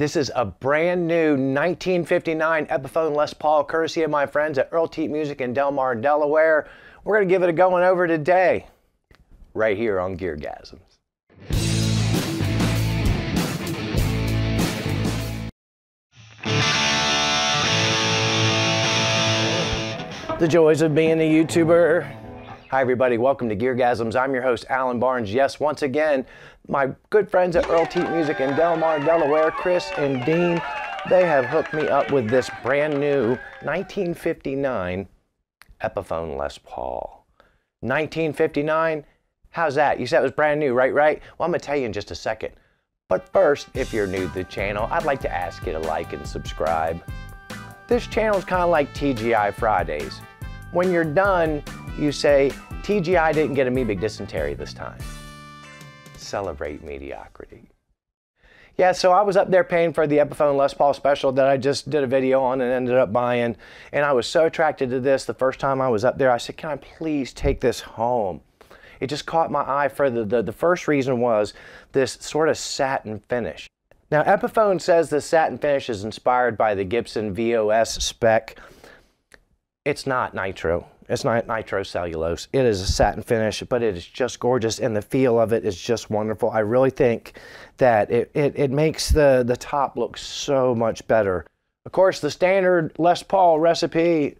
This is a brand new 1959 Epiphone Les Paul, courtesy of my friends at Earl Teat Music in Del Mar, Delaware. We're going to give it a going over today, right here on GearGasms. The joys of being a YouTuber. Hi everybody, welcome to GearGasms. I'm your host, Alan Barnes. Yes, once again, my good friends at Earl Teat Music in Del Mar, Delaware, Chris and Dean, they have hooked me up with this brand new 1959 Epiphone Les Paul. 1959, how's that? You said it was brand new, right? Well, I'm gonna tell you in just a second. But first, if you're new to the channel, I'd like to ask you to like and subscribe. This channel is kind of like TGI Fridays. When you're done, you say, TGI didn't get amoebic dysentery this time. Celebrate mediocrity. Yeah, so I was up there paying for the Epiphone Les Paul special that I just did a video on and ended up buying. And I was so attracted to this the first time I was up there. I said, can I please take this home? It just caught my eye for the first reason was this sort of satin finish. Now, Epiphone says the satin finish is inspired by the Gibson VOS spec. It's not nitro. It's not nitrocellulose. It is a satin finish, but it is just gorgeous, and the feel of it is just wonderful. I really think that it makes the top look so much better. Of course, the standard Les Paul recipe,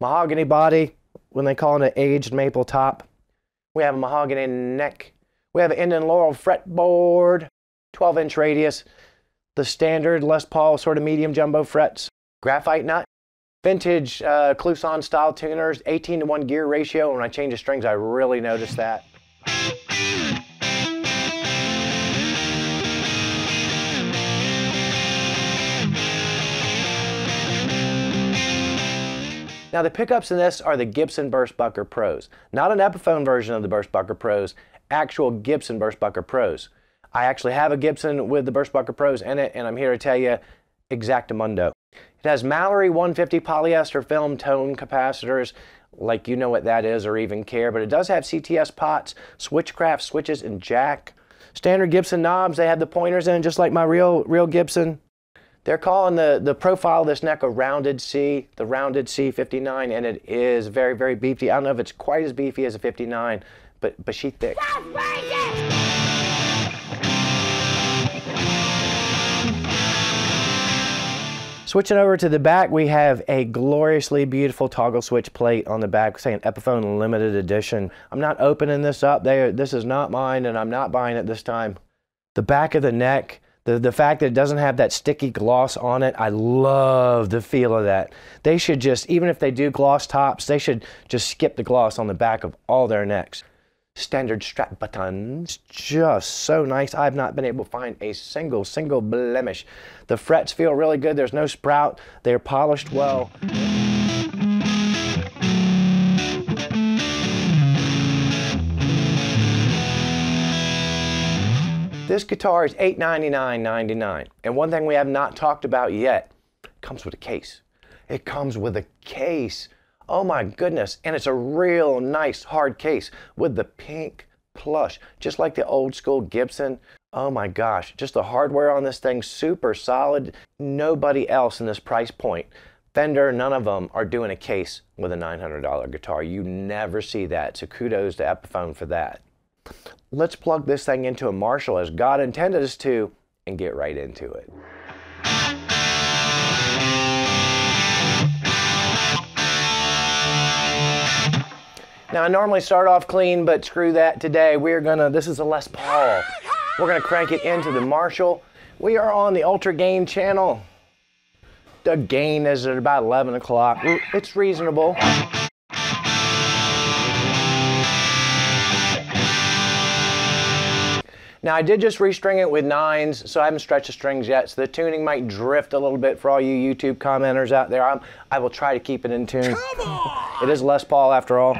mahogany body, when they call it an aged maple top. We have a mahogany neck. We have an Indian laurel fretboard. 12-inch radius, the standard Les Paul sort of medium jumbo frets, graphite nut, vintage Kluson style tuners, 18:1 gear ratio. When I change the strings, I really notice that. Now the pickups in this are the Gibson Burstbucker Pros, not an Epiphone version of the Burstbucker Pros, actual Gibson Burstbucker Pros. I actually have a Gibson with the Burstbucker Pros in it, and I'm here to tell you exactamundo. It has Mallory 150 polyester film tone capacitors, like you know what that is or even care, but it does have CTS pots, Switchcraft switches, and jack. Standard Gibson knobs, they have the pointers in, just like my real Gibson. They're calling the profile of this neck a rounded C, the rounded C59, and it is very, very beefy. I don't know if it's quite as beefy as a 59, but she thick. Switching over to the back, we have a gloriously beautiful toggle switch plate on the back saying Epiphone Limited Edition. I'm not opening this up. This is not mine, and I'm not buying it this time. The back of the neck, the fact that it doesn't have that sticky gloss on it, I love the feel of that. They should just, even if they do gloss tops, they should just skip the gloss on the back of all their necks. Standard strap buttons, just so nice. I've not been able to find a single blemish. The frets feel really good. There's no sprout. They're polished well. This guitar is $899.99. And one thing we have not talked about yet, it comes with a case. It comes with a case. Oh my goodness, and it's a real nice hard case with the pink plush, just like the old school Gibson. Oh my gosh, just the hardware on this thing, super solid. Nobody else in this price point, Fender, none of them are doing a case with a $900 guitar. You never see that, so kudos to Epiphone for that. Let's plug this thing into a Marshall as God intended us to and get right into it. Now, I normally start off clean, but screw that today. This is a Les Paul. We're gonna crank it into the Marshall. We are on the Ultra Gain channel. The gain is at about 11 o'clock. It's reasonable. Now, I did just restring it with 9s, so I haven't stretched the strings yet, so the tuning might drift a little bit for all you YouTube commenters out there. I will try to keep it in tune. Come on! It is Les Paul, after all.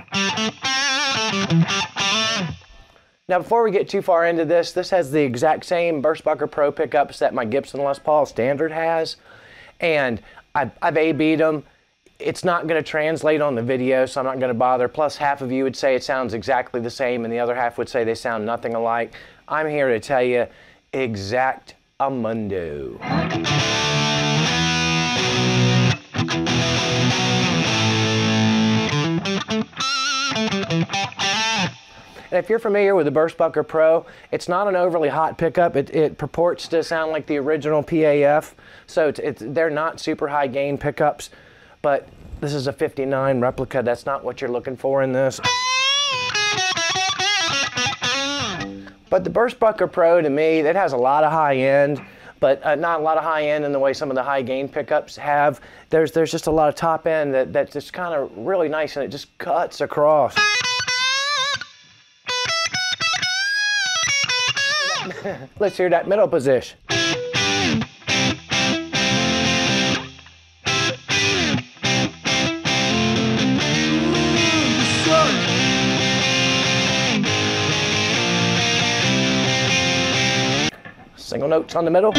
Now, before we get too far into this, this has the exact same Burstbucker Pro pickups that my Gibson Les Paul Standard has, and I've A-B'd them. It's not going to translate on the video, so I'm not going to bother. Plus, half of you would say it sounds exactly the same, and the other half would say they sound nothing alike. I'm here to tell you, exact Amundo. And if you're familiar with the Burstbucker Pro, it's not an overly hot pickup. It purports to sound like the original PAF, so they're not super high gain pickups, but this is a 59 replica. That's not what you're looking for in this. But the Burstbucker Pro, to me, that has a lot of high end, but not a lot of high end in the way some of the high gain pickups have. There's just a lot of top end that's just kind of really nice, and it just cuts across. Let's hear that middle position. Single notes on the middle.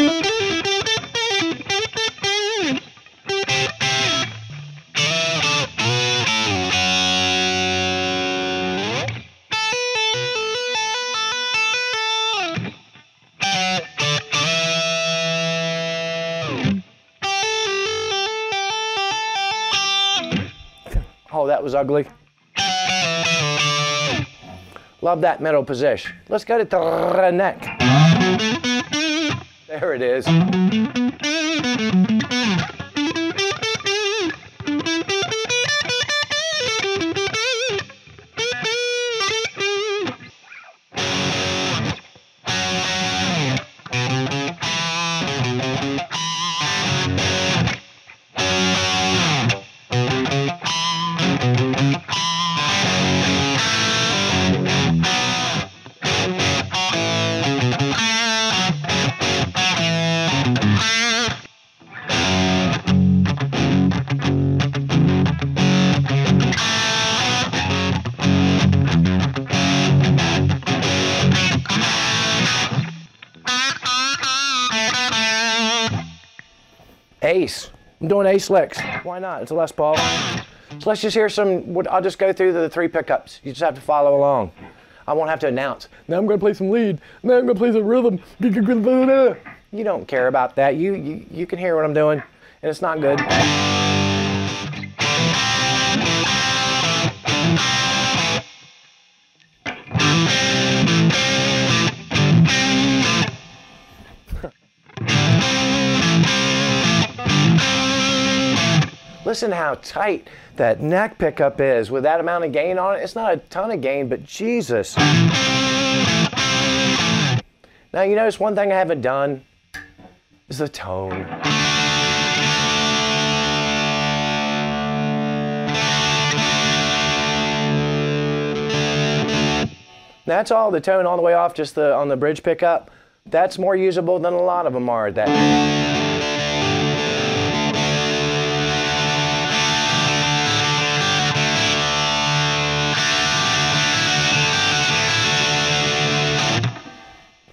Oh, that was ugly. Love that middle position. Let's go to the neck. There it is. Ace. I'm doing ace licks. Why not? It's a Les Paul. So let's just hear some, I'll just go through the three pickups. You just have to follow along. I won't have to announce. Now I'm going to play some lead. Now I'm going to play some rhythm. You don't care about that. You can hear what I'm doing, and it's not good. Listen how tight that neck pickup is with that amount of gain on it. It's not a ton of gain, but Jesus. Now, you notice one thing I haven't done is the tone. That's all the tone all the way off, just on the bridge pickup. That's more usable than a lot of them are at that.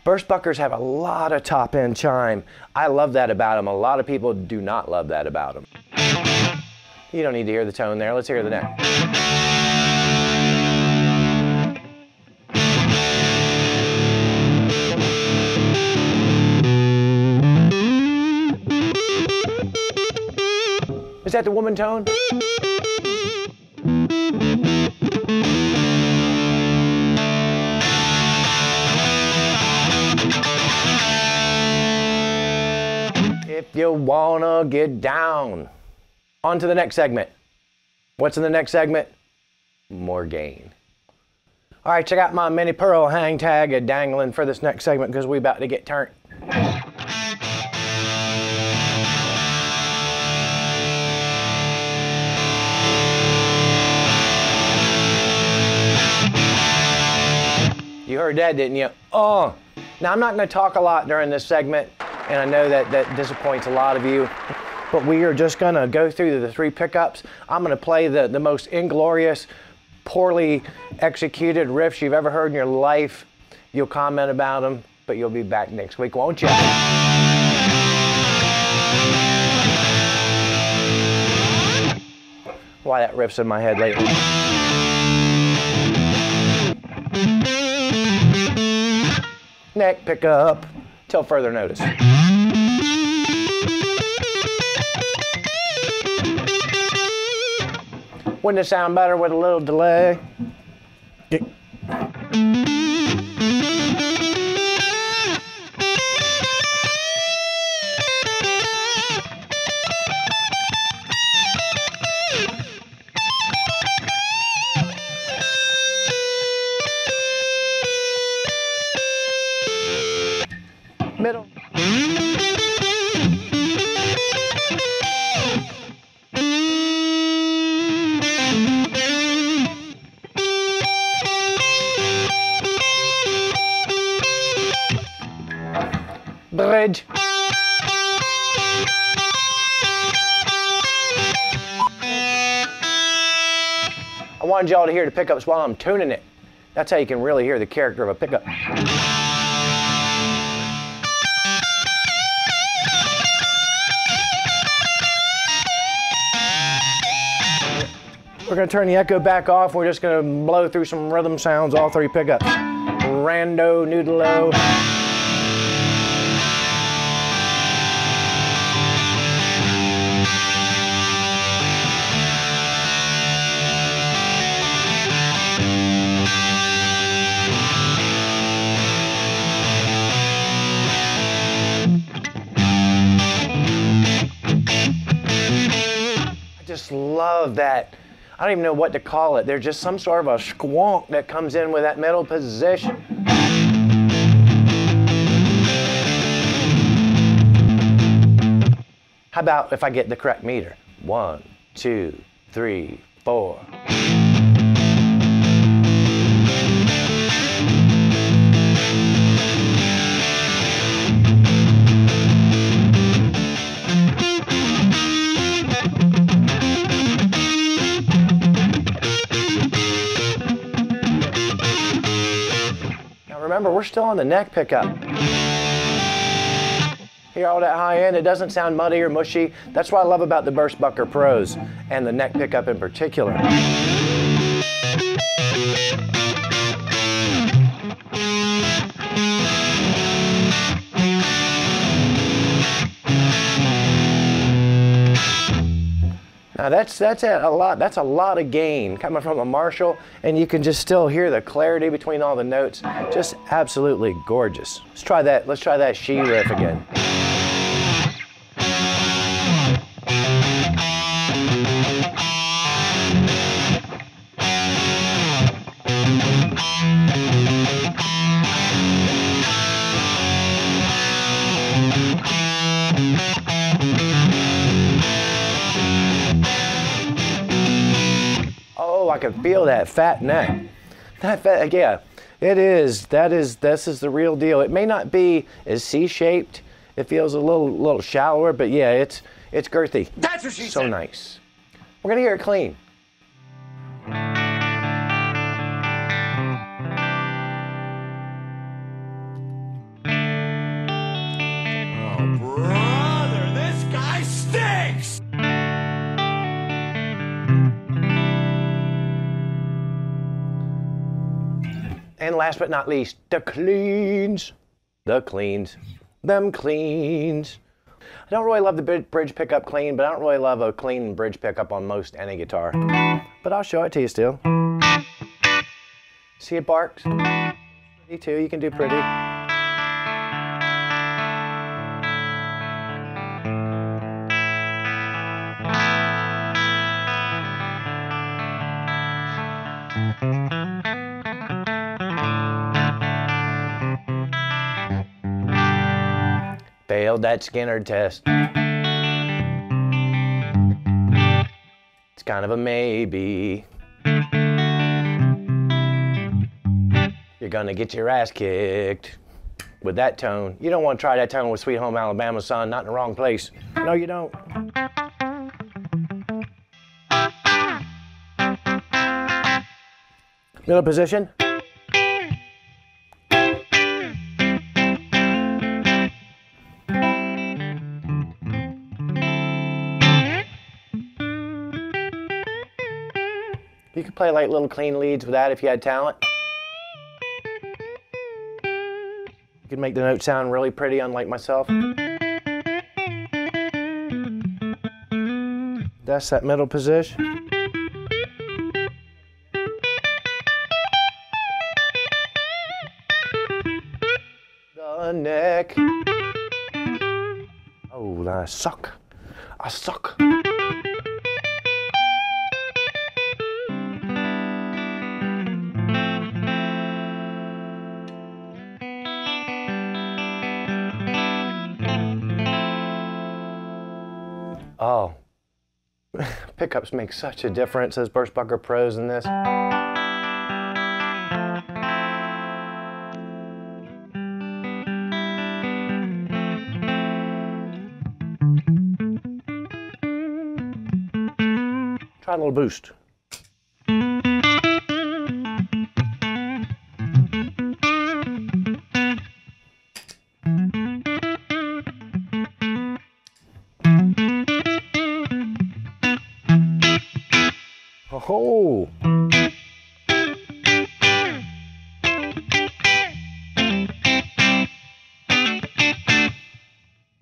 Burstbuckers have a lot of top-end chime. I love that about them. A lot of people do not love that about them. You don't need to hear the tone there. Let's hear the neck. Is that the woman tone? You wanna get down. On to the next segment. What's in the next segment? More gain. All right, check out my mini pearl hang tag dangling for this next segment because we about to get turned. You heard that, didn't you? Oh. Now I'm not gonna talk a lot during this segment, and I know that disappoints a lot of you, but we are just gonna go through the three pickups. I'm gonna play the most inglorious, poorly executed riffs you've ever heard in your life. You'll comment about them, but you'll be back next week, won't you? Why that riff's in my head lately. Neck pickup. till further notice. Wouldn't it sound better with a little delay? Middle. Bridge. I wanted y'all to hear the pickups while I'm tuning it. That's how you can really hear the character of a pickup. We're going to turn the echo back off. We're just going to blow through some rhythm sounds, all three pickups. Rando, noodle-o. I just love that. I don't even know what to call it. There's just some sort of a squonk that comes in with that middle position. How about if I get the correct meter? 1, 2, 3, 4. Remember, we're still on the neck pickup. Hear all that high end? It doesn't sound muddy or mushy. That's what I love about the Burstbucker Pros and the neck pickup in particular. Now that's a lot. That's a lot of gain coming from a Marshall, and you can just still hear the clarity between all the notes. Just absolutely gorgeous. Let's try that. Let's try that she riff again. I can feel that fat neck. That fat, yeah, it is. This is the real deal. It may not be as C-shaped. It feels a little shallower, but yeah, it's girthy. That's what she said. So nice. We're gonna hear it clean. And last but not least, the cleans. The cleans. Them cleans. I don't really love the bridge pickup clean, but I don't really love a clean bridge pickup on most any guitar. But I'll show it to you still. See it barks? Pretty too, you can do pretty. Failed that Skinner test. It's kind of a maybe. You're gonna get your ass kicked with that tone. You don't want to try that tone with Sweet Home Alabama, son. Not in the wrong place. No, you don't. Middle position. You could play like little clean leads with that if you had talent. You can make the note sound really pretty, unlike myself. That's that middle position. The neck. Oh, I suck. I suck. Oh, pickups make such a difference, those Burstbucker Pros in this. Try a little boost. Oh,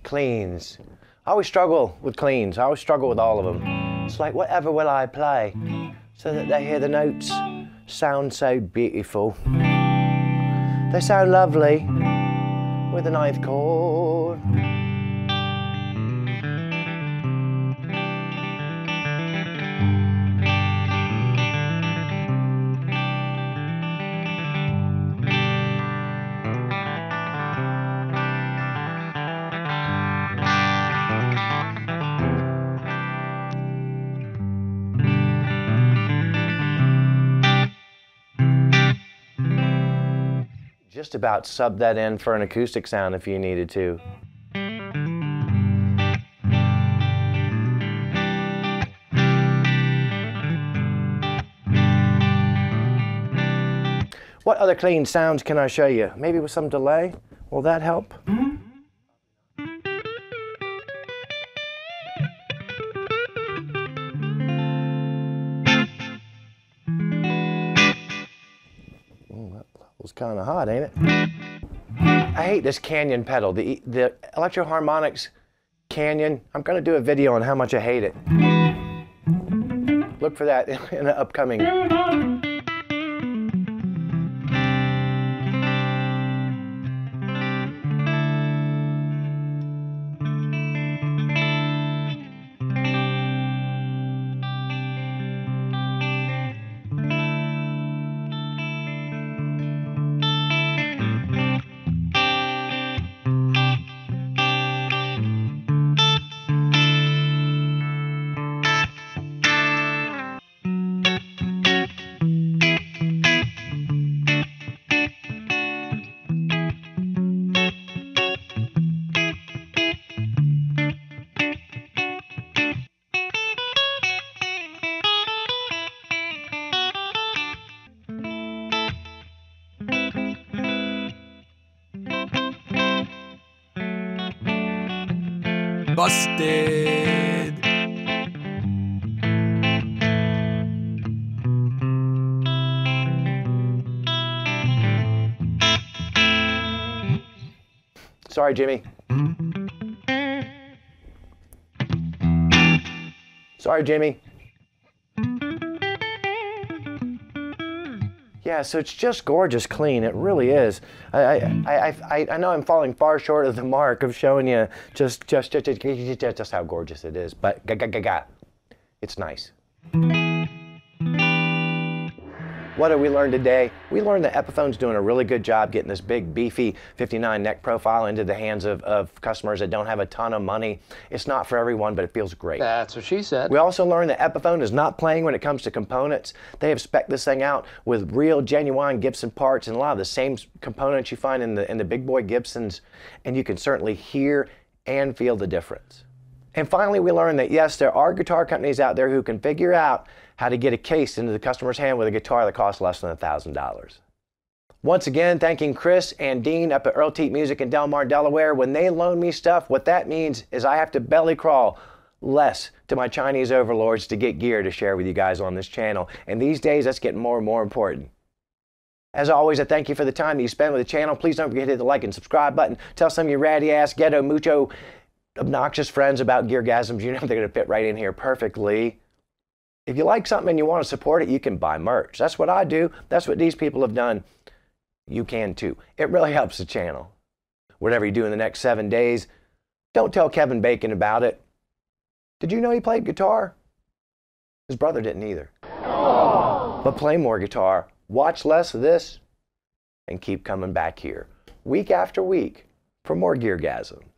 cleans. I always struggle with cleans. I always struggle with all of them. It's like, whatever will I play so that they hear the notes sound so beautiful? They sound lovely with a ninth chord. Just about sub that in for an acoustic sound if you needed to. What other clean sounds can I show you? Maybe with some delay? Will that help? Kind of hot, ain't it? I hate this Canyon pedal, the Electroharmonics Canyon. I'm going to do a video on how much I hate it. Look for that in the upcoming. Busted. Sorry, Jimmy. Sorry, Jimmy. Yeah, so it's just gorgeous clean. It really is. I know I'm falling far short of the mark of showing you just how gorgeous it is, but it's nice. What did we learn today? We learned that Epiphone's doing a really good job getting this big, beefy 59 neck profile into the hands of customers that don't have a ton of money. It's not for everyone, but it feels great. That's what she said. We also learned that Epiphone is not playing when it comes to components. They have spec'd this thing out with real, genuine Gibson parts and a lot of the same components you find in the big boy Gibsons, and you can certainly hear and feel the difference. And finally, we learned that yes, there are guitar companies out there who can figure out how to get a case into the customer's hand with a guitar that costs less than $1,000. Once again, thanking Chris and Dean up at Earl Teat Music in Del Mar, Delaware. When they loan me stuff, what that means is I have to belly crawl less to my Chinese overlords to get gear to share with you guys on this channel. And these days, that's getting more and more important. As always, I thank you for the time that you spend with the channel. Please don't forget to hit the like and subscribe button. Tell some of your ratty-ass, ghetto, mucho, obnoxious friends about GearGasms. You know they're going to fit right in here perfectly. If you like something and you want to support it, you can buy merch. That's what I do. That's what these people have done. You can too. It really helps the channel. Whatever you do in the next 7 days, don't tell Kevin Bacon about it. Did you know he played guitar? His brother didn't either. Aww. But play more guitar, watch less of this, and keep coming back here, week after week, for more GearGasms.